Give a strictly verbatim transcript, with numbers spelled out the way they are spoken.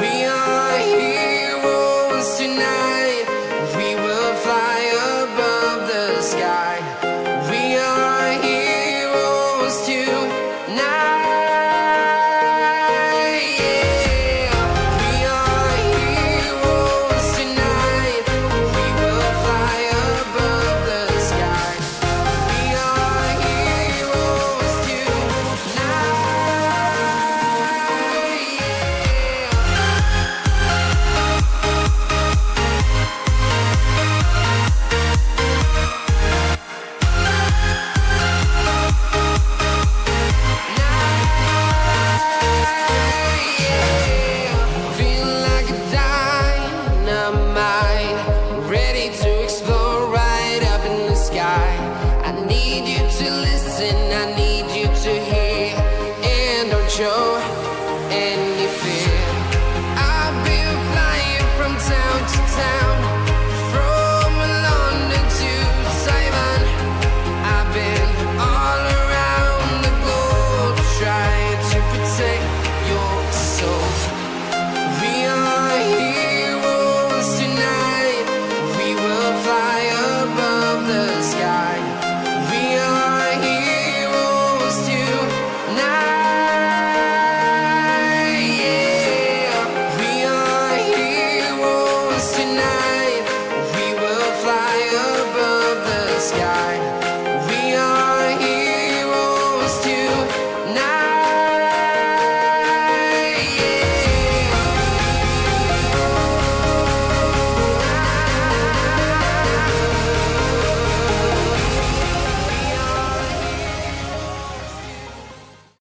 We are heroes tonight. Take your